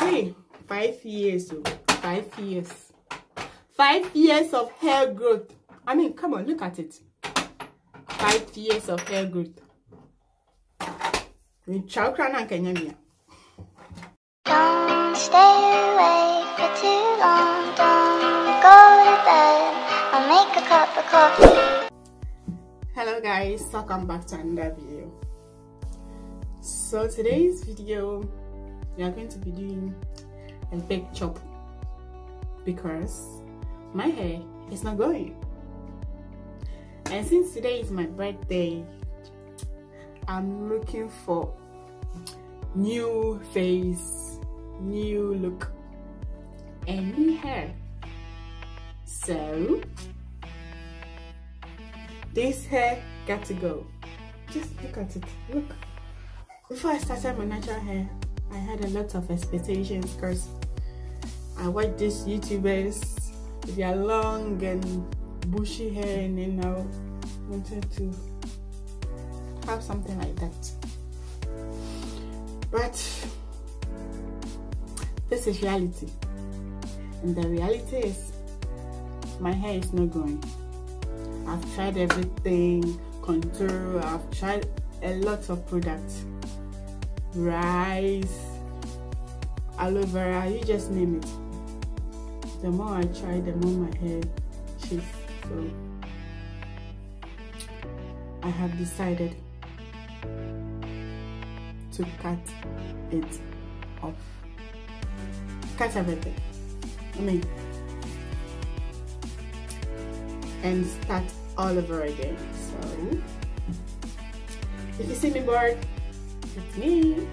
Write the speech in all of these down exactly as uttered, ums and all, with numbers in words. three, five years, five years, five years of hair growth. I mean, come on, look at it. Five years of hair growth. Don't stay awake for too long. Don't go to bed. I'll make a cup of coffee. Hello guys, welcome back to another video. So today's video, we are going to be doing a big chop because my hair is not going. And since today is my birthday, I'm looking for new face, new look, and new hair. So this hair got to go. Just look at it. Look. Before I started my natural hair, I had a lot of expectations because I watch these YouTubers with their long and bushy hair, and then I wanted to have something like that. But this is reality, and the reality is my hair is not going. I've tried everything, contour, I've tried a lot of products, rice, aloe vera, you just name it. The more I try, the more my hair shifts. So I have decided to cut it off. Cut everything. I mean, and start all over again. So if you see me bored, it's me.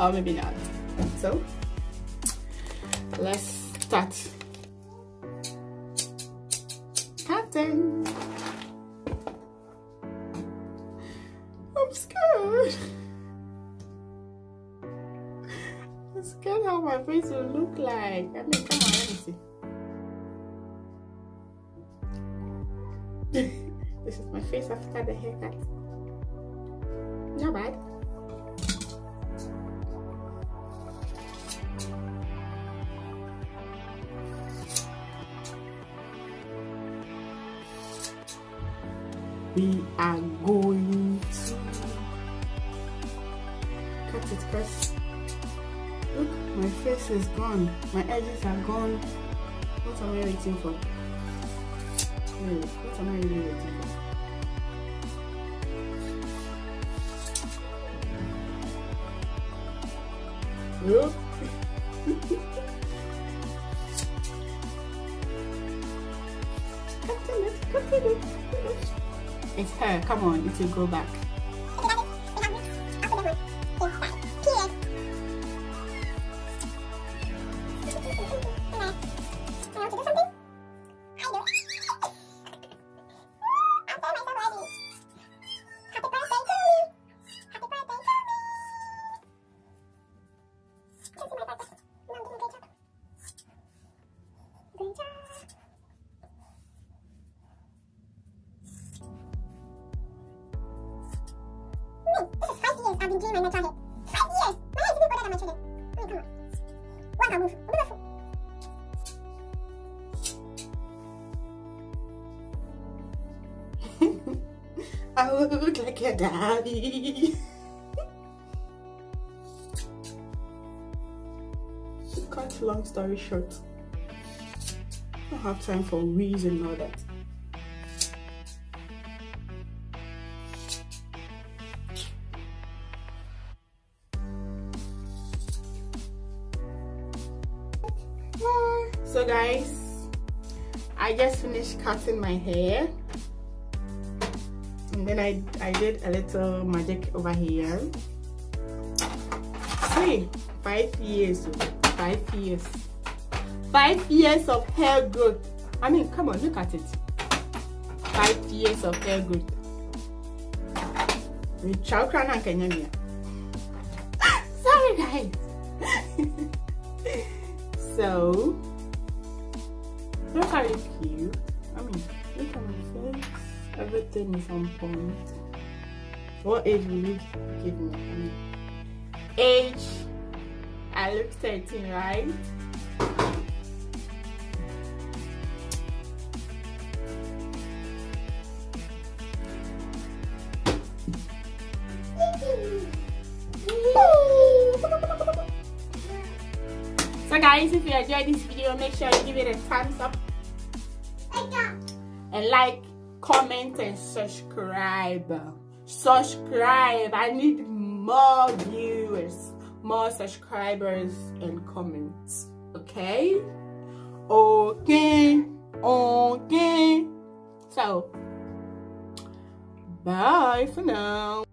Or maybe not. So let's start cutting. I'm scared. I'm scared how my face will look like. I mean, come on, let me see. This is my face after the haircut. Not bad. We are going to cut it first. Look, my face is gone. My edges are gone. What am I waiting for? Wait, what am I really waiting for? Look. Cutting it, cutting it. It's her, come on, it will go back. I've been doing my natural hair. Five years! My hair is even colder than my children. I mean, come on. What about move? Beautiful. I look like your daddy. To cut long story short, I don't have time for weeds and all that. So guys, I just finished cutting my hair, and then I, I did a little magic over here. Hey, five years, five years, five years of hair growth. I mean, come on, look at it. Five years of hair growth. Sorry guys. So look how cute. I mean, look at my face. Everything is on point. What age will you give me? I mean, H. I look thirteen, right? So guys, if you enjoyed this video, make sure you give it a thumbs up, and like, comment, and subscribe. Subscribe. I need more viewers, more subscribers, and comments. Okay? Okay. Okay. So, bye for now.